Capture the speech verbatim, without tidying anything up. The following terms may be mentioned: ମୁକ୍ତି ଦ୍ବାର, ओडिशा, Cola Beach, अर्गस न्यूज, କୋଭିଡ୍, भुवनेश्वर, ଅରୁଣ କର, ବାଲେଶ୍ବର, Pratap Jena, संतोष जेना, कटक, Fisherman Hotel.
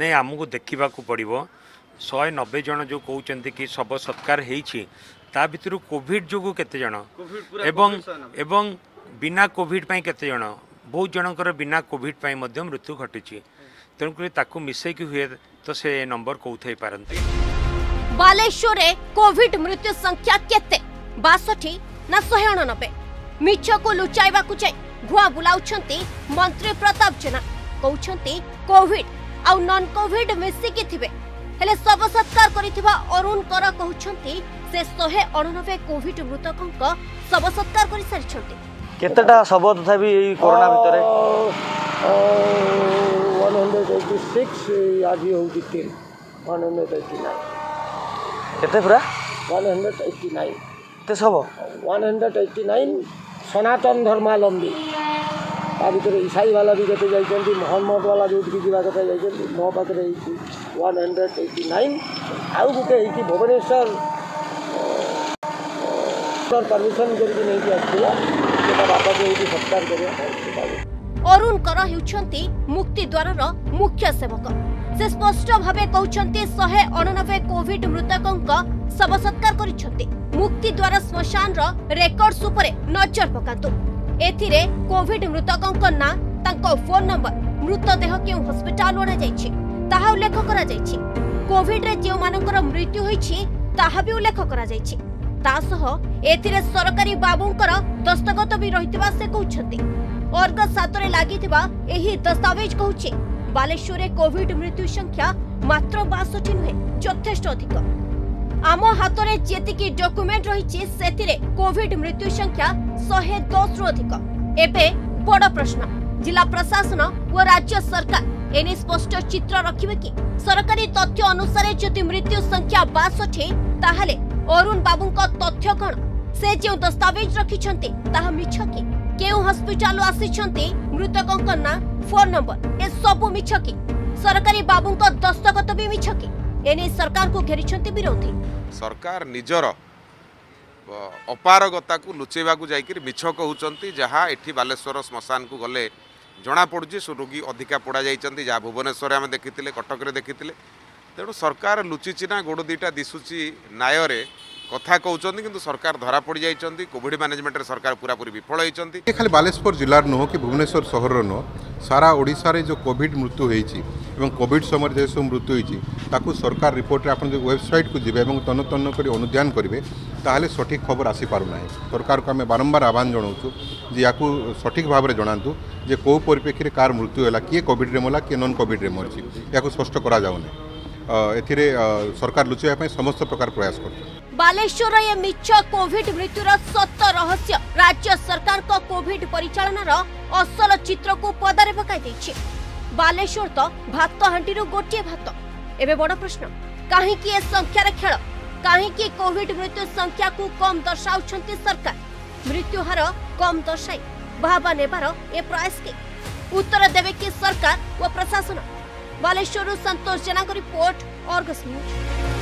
नहीं आमको देखा पड़ो शहे नब्बे जन जो कहते कि शव सत्कार ता भर कोविड जो केते जन एवं एवं बिना कोविड पाई केते जन बहुत जनकर बिना कोविड पाई मध्य मृत्यु घटी तेणुकि ताकू मिसेक हुए तो से नंबर कौथे पारंती। बालेश्वर रे कोविड मृत्यु संख्या केते बासठी ना एक सौ नब्बे मिछ को लुचाइबा को चाहि भुआ बुलाउछंती मंत्री प्रताप जेना कहउछंती कोविड आ नॉन कोविड मिसेक थिबे हेले शव सत्कार करिथिबा अरुण कर कहउछंती से शहे अठानबे कोविड मृतकों शव सत्कार कर सारी केतेटा शव तथा कोरोना भितर एक सौ छियासी आज होउची तीन एक सौ उनचास केते पूरा एक सौ उनचास ते शव एक सौ उनचास सनातन धर्मालंबी आ भीतर ईसाई वाला भी केते जाइछंती मोहम्मद वाला जोट की जीवा कथा जाइछंती मो पाखरे एक सौ उनचास आउ गुटे एकी भुवनेश्वर परमिशन जल्दी नहीं किया बाबा सत्कार अरुण कर मुक्ति द्वार मुख्य सेवक से स्पष्ट भाव कहते शहे अठानबे कोविड मृतकों शव सत्कार कर मुक्ति द्वार श्मशान रेकर्ड्स नजर पकातु एथिरे कोविड मृतकों ना फोन नंबर मृतदेह क्यों हस्पिटाल अणाई ताहा उल्लेख करा जायछि। कोविड रे जे मानकर मृत्यु होईछि ताहा भी उल्लेख करा जायछि सरकारी बाबूंकर दस्तखत भी रही से कहते वर्ग सात लगी दस्तावेज कहूँ बालेश्वर में कोविड मृत्यु संख्या मात्र बासठी नुहे यथेष्ट अधिक आम हाथ में जेतिकी डॉक्यूमेंट रही से कोविड मृत्यु संख्या शहे दस रु अधिक। एबे बड़ प्रश्न जिला प्रशासन व राज्य सरकार एने स्पष्ट चित्र रखिबे कि सरकारी तथ्य अनुसार जदि मृत्यु संख्या बासठी ताहले अरुण बाबू का तथ्य कौन से जो दस्तावेज रखी मिछ कि क्यों हस्पिटाल आसी मृतकों ना फोन नंबर ए सबू मिछ कि सरकारी बाबू का दस्तखत भी मिछ कि एने सरकार को घेरी विरोधी सरकार निजर अपारगता को लुचेबा जाकर मिछ कहते जहाँ एठी बालेश्वर श्मशान को गले जना पड़ी रोगी अधिका पोड़ा जाती जहाँ भुवनेश्वर आम देखी कटक देखी तेणु सरकार लुचिची ना गोड़ दीटा दिशुची न्यायरे कथा कहते कि सरकार धरा पड़ जाती कोविड मैनेजमेंट रे सरकार पूरापूरी विफल होती खाली बालेश्वर जिलार नुह कि भुवनेश्वर सहर नुह सारा ओडिशा रे जो कोविड मृत्यु होती कोविड समय जे सब मृत्यु होती सरकार रिपोर्ट रे आपन जो वेबसाइट को जिबे और तन तन कर अनुध्यान करेंगे ताहले सठिक खबर आसी पारना सरकार को आम बारंबार आह्वान जनाऊँ जी या सठिक भाव में जनातु जे को परिप्रेक्षी कार मृत्यु है किए कोविड रे मला किए नॉन कोविड रे मरछि या स्पष्ट करा जाउने एथिरे सरकार लुचाइबा समस्त प्रकार प्रयास कर बालेश्वर ये मिछ कोविड मृत्युर सत रहस्य राज्य सरकार को कोविड परिचालनार असल चित्र को पदारे पकाई देछि। बालेश्वर तो भात हांडी गोटे भात एबे बड़ प्रश्न काहे कि ए संख्यार खेल काहे कि कोविड मृत्यु संख्या को कम दर्शाउछंती सरकार मृत्यु हार कम दर्शाई बाबा नेबार ए प्रयास के उत्तर देबे कि सरकार व प्रशासन। बालेश्वर संतोष जेना की रिपोर्ट और अर्गस न्यूज।